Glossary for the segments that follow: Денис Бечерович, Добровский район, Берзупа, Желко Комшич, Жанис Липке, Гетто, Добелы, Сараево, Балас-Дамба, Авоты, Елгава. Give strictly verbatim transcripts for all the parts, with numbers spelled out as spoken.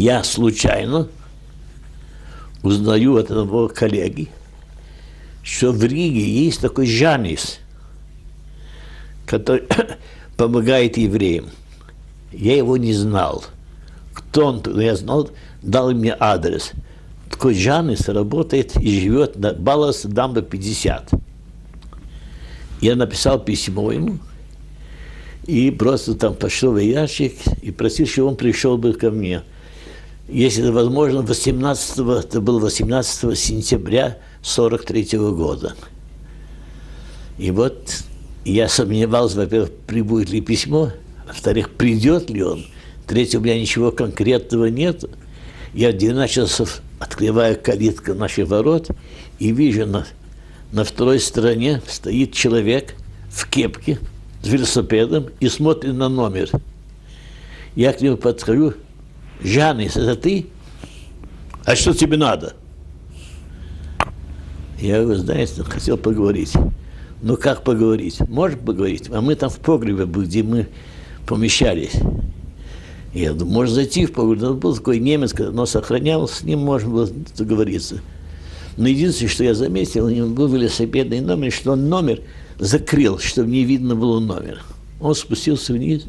я случайно узнаю от одного коллеги, что в Риге есть такой Жанис, который помогает евреям. Я его не знал. Кто он, я знал, дал мне адрес. Такой Жанис работает и живет на Балас-Дамба пятьдесят. Я написал письмо ему, и просто там пошел в ящик, и просил, чтобы он пришел бы ко мне. Если это возможно, восемнадцатого, это было восемнадцатого сентября сорок третьего года. И вот я сомневался, во-первых, прибудет ли письмо, во-вторых, придет ли он. Третье, у меня ничего конкретного нет. Я в двенадцать часов открываю калитку наших ворот и вижу, на, на второй стороне стоит человек в кепке с велосипедом и смотрит на номер. Я к нему подхожу. «Жанис, это ты? А что тебе надо?» Я его, знаете, хотел поговорить. «Ну как поговорить? Можешь поговорить? А мы там в погребе, где мы помещались». Я думаю, может зайти в погреб. Он был такой немец, но сохранял, с ним можно было договориться. Но единственное, что я заметил, у него был велосипедный номер, что он номер закрыл, чтобы не видно было номер. Он спустился вниз.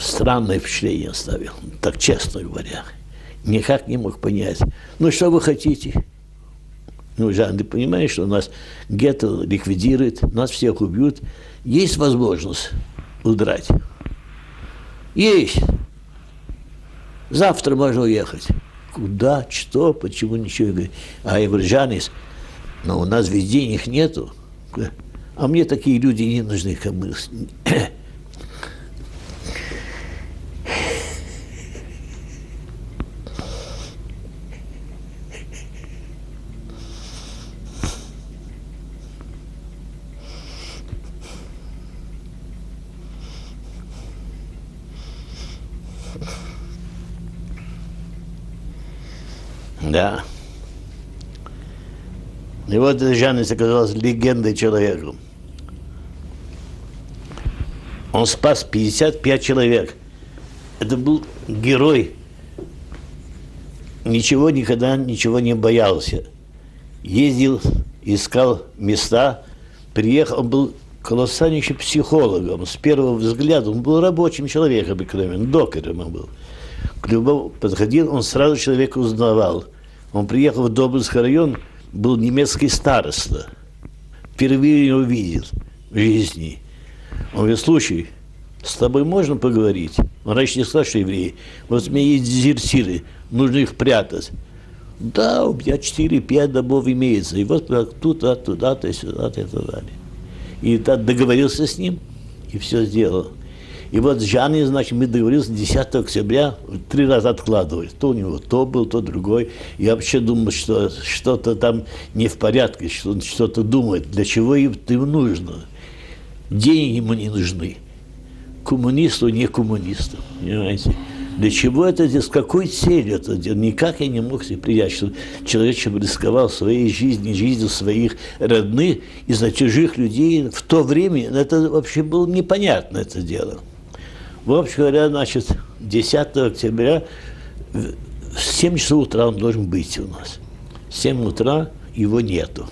Странное впечатление оставил, так честно говоря. Никак не мог понять. Ну, что вы хотите? Ну, Жан, ты понимаешь, что нас Гетто ликвидирует, нас всех убьют. Есть возможность удрать? Есть. Завтра можно уехать. Куда, что, почему, ничего. А я говорю, Жанис, но у нас ведь денег нету. А мне такие люди не нужны, как мы. Да. И вот Жанис оказался легендой человеком. Он спас пятьдесят пять человек. Это был герой. Ничего никогда, ничего не боялся. Ездил, искал места, приехал. Он был колоссальнейшим психологом. С первого взгляда он был рабочим человеком, обыкновенным, доктором он был. К любому подходил, он сразу человека узнавал. Он приехал в Добровский район, был немецкий староста. Впервые его видел в жизни. Он говорит, слушай, с тобой можно поговорить? Он раньше не сказал, что евреи. Вот у меня есть дезертиры, нужно их прятать. Да, у меня четыре-пять домов имеется. И вот туда, туда, то сюда, то и так далее. И так договорился с ним, и все сделал. И вот с Жанни, значит, мы договорились десятого октября, три раза откладывали. То у него то был, то другой. Я вообще думал, что что-то там не в порядке, что он что-то думает. Для чего им нужно? Деньги ему не нужны. Коммунисту, не коммунисту. Понимаете? Для чего это здесь? С какой целью это делать? Никак я не мог себе принять, что человек рисковал своей жизнью, жизнью своих родных из-за чужих людей. В то время это вообще было непонятно, это дело. В общем говоря, значит, десятого октября в семь часов утра он должен быть у нас. В семь утра его нету.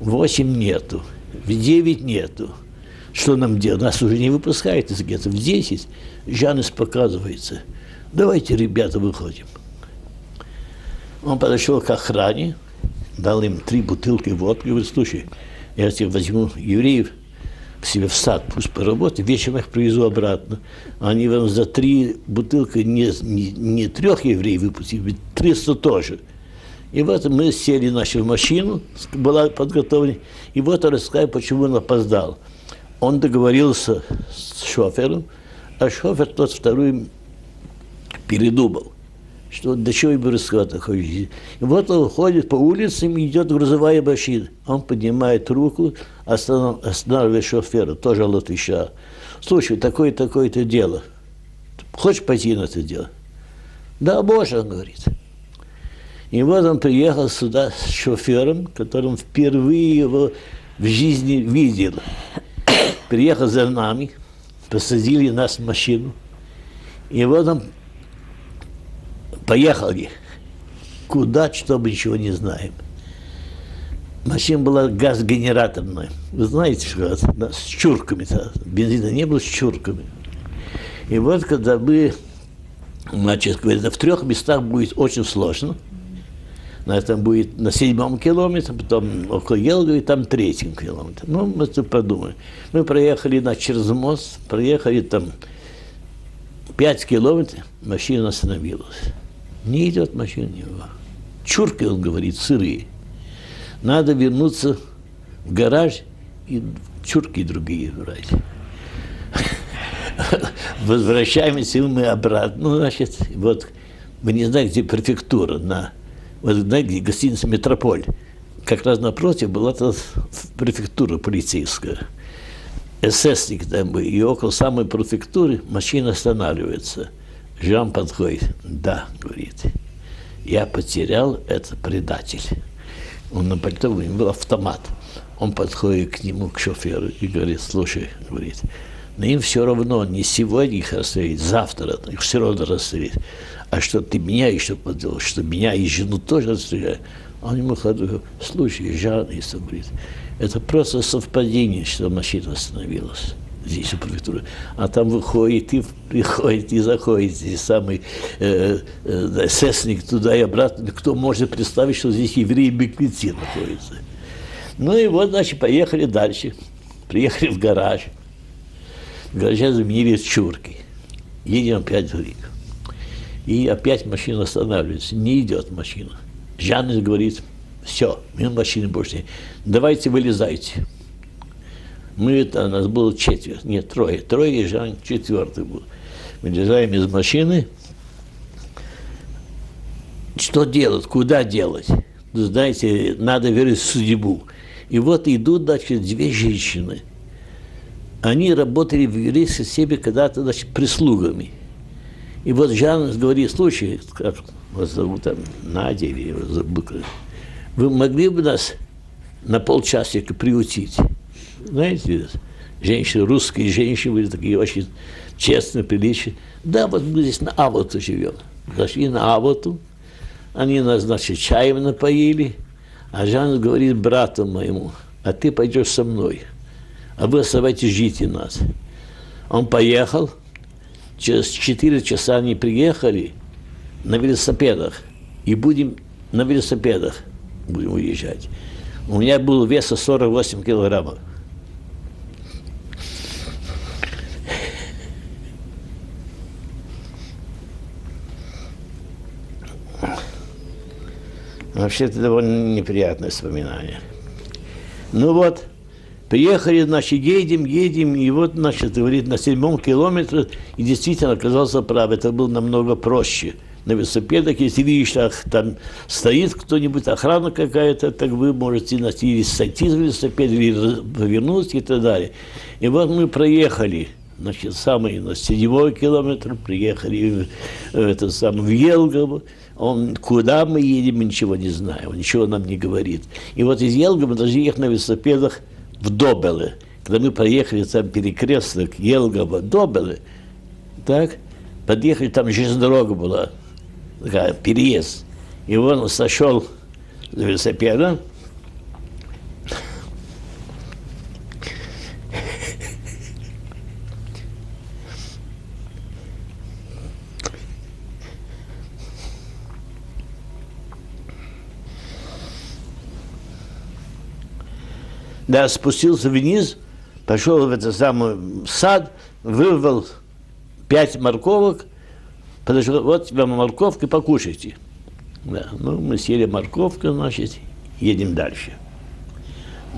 В восемь нету. В девять нету. Что нам делать? Нас уже не выпускают из гетто. В десять Жанис показывается. Давайте, ребята, выходим. Он подошел к охране, дал им три бутылки водки. Говорит, слушай, я тебе возьму евреев к себе в сад, пусть поработают, вечером их привезу обратно. Они вам за три бутылки не, не, не трех евреев выпустили, триста тоже. И вот мы сели нашу машину, была подготовлена, и вот я рассказываю, почему он опоздал. Он договорился с шофером, а шофер тот второй передумал, что до чего ему рассказывать. И вот он ходит по улице, идет грузовая машина. Он поднимает руку, останавливает шофера, тоже латыша. Слушай, такое такое-то дело. Хочешь пойти на это дело? Да, можно, он говорит. И вот он приехал сюда с шофером, которым впервые его в жизни видел. Приехал за нами, посадили нас в машину. И вот он Поехали. Куда, что мы ничего не знаем. Машина была газогенераторная. Вы знаете, что с чурками-то. Бензина не было, с чурками. И вот когда мы, значит, говорят, в трех местах будет очень сложно. На этом будет на седьмом километре, потом около Елгавы, и там третьем километре. Ну, мы тут подумали. Мы проехали на, через мост, проехали там пять километров, машина остановилась. Не идет машина, не было. Чурки, он говорит, сырые. Надо вернуться в гараж и чурки другие брать. Возвращаемся мы обратно, значит, вот, вы не знаете, где префектура, на, вот, знаете, гостиница «Метрополь». Как раз напротив была префектура полицейская. Эсэсник там был, и около самой префектуры машина останавливается. Жан подходит, да, говорит, я потерял, это предатель. Он на пальто, у него был автомат. Он подходит к нему, к шоферу, и говорит, слушай, говорит, но им все равно, не сегодня их расстрелить, завтра их все равно расстрелить. А что ты меня еще подел, что меня и жену тоже расстреляют? Он ему говорит, слушай, Жанис, говорит, это просто совпадение, что машина остановилась. Здесь у префектуры. А там выходит и приходит, и заходит здесь самый э, э, эсэсник туда и обратно. Кто может представить, что здесь евреи-беглецы находятся? Ну и вот, значит, поехали дальше. Приехали в гараж. В гараже заменили чурки. Едем опять в Ригу. И опять машина останавливается. Не идет машина. Жанис говорит, все, мы машины больше нет. Давайте вылезайте. Мы, это, у нас было четверо, нет, трое. Трое, Жан, четвертый был. Мы лезаем из машины. Что делать? Куда делать? Ну, знаете, надо верить в судьбу. И вот идут, значит, две женщины. Они работали в еврейской семье когда-то, значит, прислугами. И вот Жан говорит, слушай, как вас зовут там, Надя, или забыл, вы могли бы нас на полчасика приютить? Знаете, женщины, русские женщины были такие очень честные, приличные. Да, вот мы здесь на Авоту живем. Зашли на Авоту, они нас, значит, чаем напоили, а Жанис говорит брату моему, а ты пойдешь со мной, а вы оставайтесь жить у нас. Он поехал, через четыре часа они приехали на велосипедах, и будем на велосипедах будем уезжать. У меня был вес сорок восемь килограммов. Вообще, это довольно неприятное вспоминание. Ну вот, приехали, значит, едем, едем, и вот, значит, говорит, на седьмом километре, и действительно оказался прав, это было намного проще. На велосипедах, если видишь, там стоит кто-нибудь, охрана какая-то, так вы можете или сойти с велосипеда, или повернуться и так далее. И вот мы проехали, значит, самый на седьмой километр, приехали в, это самое, в Елгаву. Он, куда мы едем, мы ничего не знаем, он ничего нам не говорит. И вот из Елгавы мы должны ехать на велосипедах в Добелы. Когда мы проехали там перекресток Елгава-Добелы, так, подъехали, там железнодорога была, такая, переезд. И он сошел с велосипеда. Да, спустился вниз, пошел в этот самый сад, вырвал пять морковок, подошел, вот вам морковка, покушайте. Да, ну, мы съели морковку, значит, едем дальше.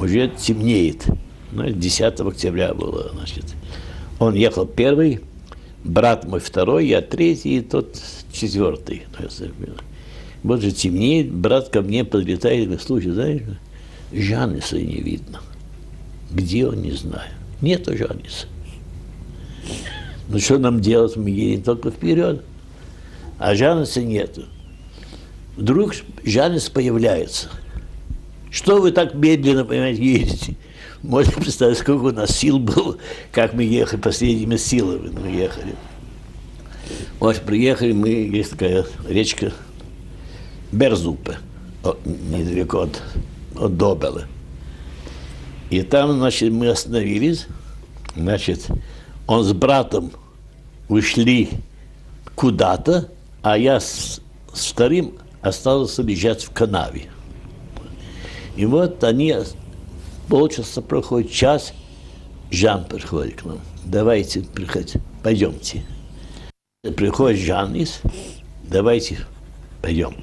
Уже темнеет. Значит, десятого октября было, значит. Он ехал первый, брат мой второй, я третий, и тот четвертый. Вот же темнеет, брат ко мне подлетает, говорит, слушай, знаешь, Жаниса не видно. Где он, не знаю. Нету Жаниса. Ну что нам делать? Мы едем только вперед. А Жаниса нету. Вдруг Жанис появляется. Что вы так медленно, понимаете, едете? Можно представить, сколько у нас сил было, как мы ехали, последними силами мы ехали. Вот приехали мы, есть такая речка Берзупа, недалеко от, от Добелы. И там, значит, мы остановились, значит, он с братом ушли куда-то, а я с, с вторым остался лежать в канаве. И вот они, полчаса проходит, час, Жан приходит к нам. Давайте, приходите, пойдемте. Приходит Жанис, давайте, пойдем.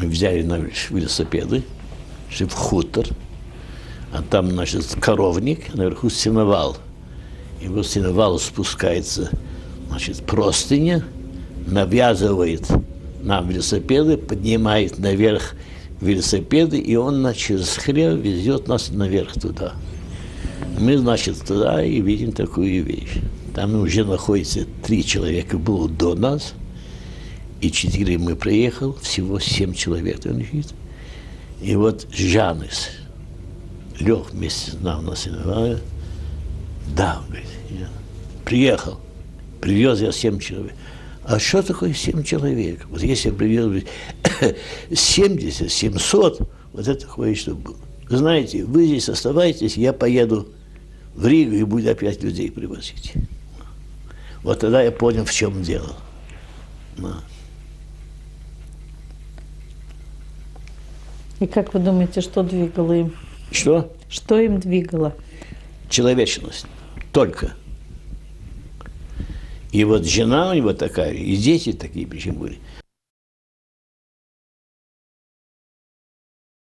Мы взяли на велосипеды, шли в хутор, а там, значит, коровник, наверху сеновал. И вот сеновал спускается, значит, простыня, навязывает нам велосипеды, поднимает наверх велосипеды, и он, значит, через хлев везет нас наверх туда. Мы, значит, туда и видим такую вещь. Там уже находится три человека, было до нас, и четыре мы приехал, всего семь человек. И вот Жанис лег вместе с нами на сеновале. Да, он говорит, я приехал, привез я семь человек. А что такое семь человек? Вот если я привез семьдесят, семьсот, вот это кое-что было. Знаете, вы здесь оставайтесь, я поеду в Ригу и буду опять людей привозить. Вот тогда я понял, в чем дело. Да. И как вы думаете, что двигало им? Что? Что им двигало? Человечность. Только. И вот жена у него такая, и дети такие причем были.